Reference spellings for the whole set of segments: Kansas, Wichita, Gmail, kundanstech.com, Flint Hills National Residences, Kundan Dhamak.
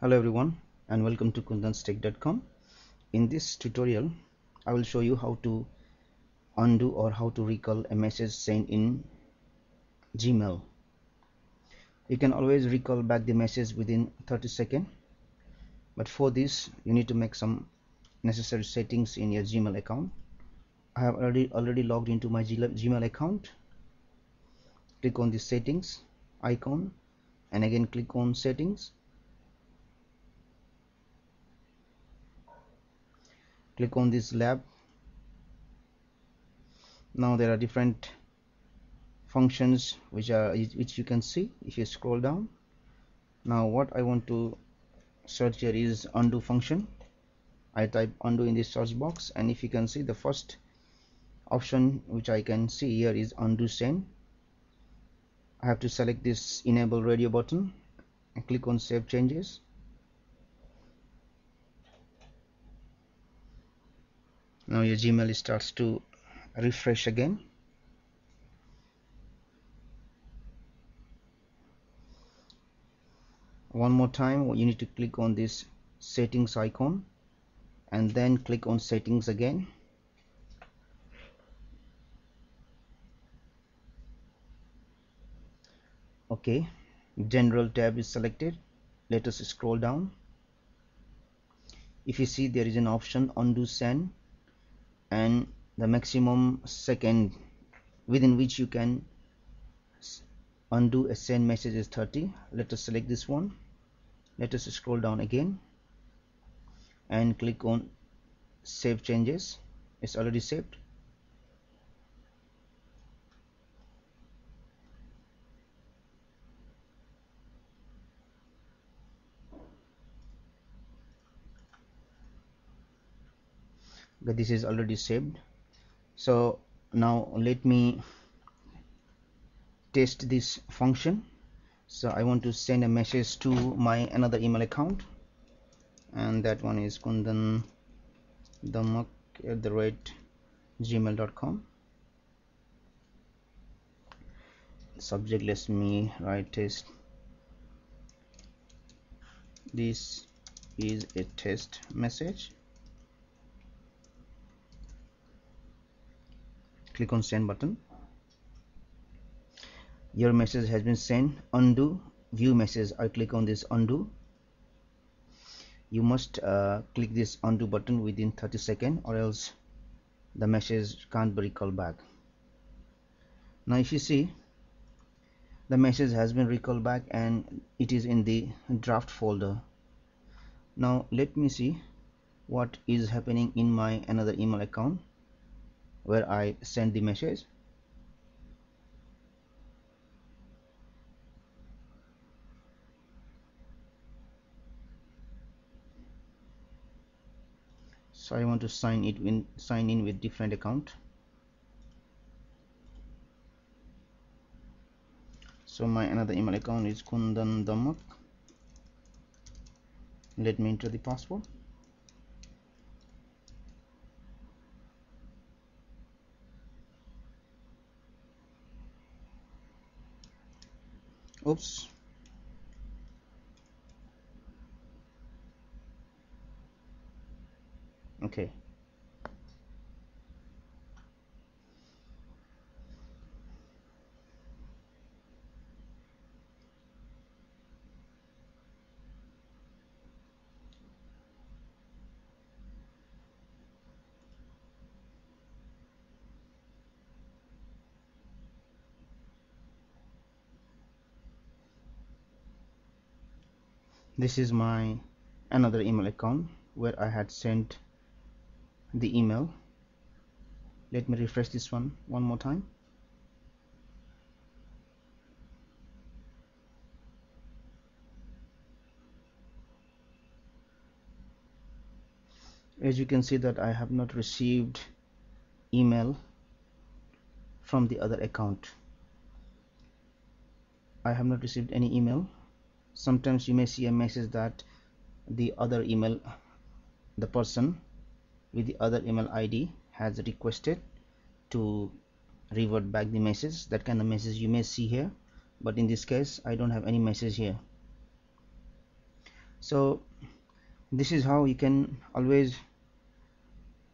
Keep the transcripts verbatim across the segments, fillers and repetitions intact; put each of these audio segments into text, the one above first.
Hello everyone and welcome to kundan stech dot com. In this tutorial I will show you how to undo or how to recall a message sent in Gmail. You can always recall back the message within thirty seconds, but for this you need to make some necessary settings in your Gmail account. I have already already logged into my Gmail account. Click on the settings icon and again click on settings. Click on this lab. Now there are different functions which are which you can see if you scroll down. Now what I want to search here is undo function. I type undo in the search box, and if you can see, the first option which I can see here is undo send. I have to select this enable radio button and click on save changes. Now your Gmail starts to refresh again. One more time, you need to click on this settings icon and then click on settings again. Okay, general tab is selected. Let us scroll down. If you see, there is an option undo send and the maximum second within which you can undo a send message is thirty. Let us select this one. Let us scroll down again and click on save changes. It's already saved. But this is already saved. So now let me test this function. So I want to send a message to my another email account, and that one is Kundan Dhamak at the rate gmail dot com. Subject, let me write test. This is a test message. Click on send button. Your message has been sent. Undo view message. I click on this undo. You must uh, click this undo button within thirty seconds, or else the message can't be recalled back. Now if you see, the message has been recalled back and it is in the draft folder. Now let me see what is happening in my another email account where I send the message. So I want to sign it in sign in with different account. So my another email account is Kundan Dhamak. Let me enter the password. Oops. Okay. This is my another email account where I had sent the email. Let me refresh this one one more time. As you can see that I have not received email from the other account. I have not received any email. Sometimes you may see a message that the other email, the person with the other email I D has requested to revert back the message. That kind of message you may see here, but in this case I don't have any message here. So this is how you can always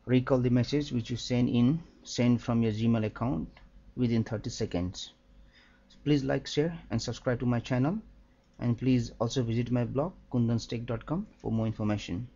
recall the message which you send in send from your Gmail account within thirty seconds. So please like, share and subscribe to my channel, and please also visit my blog kundan stech dot com for more information.